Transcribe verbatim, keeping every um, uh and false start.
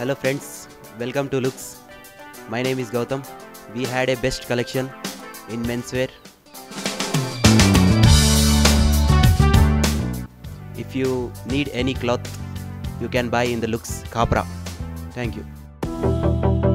Hello friends, welcome to Lookz. My name is Gautam. We had a best collection in menswear. If you need any cloth, you can buy in the Lookz Kapra. Thank you.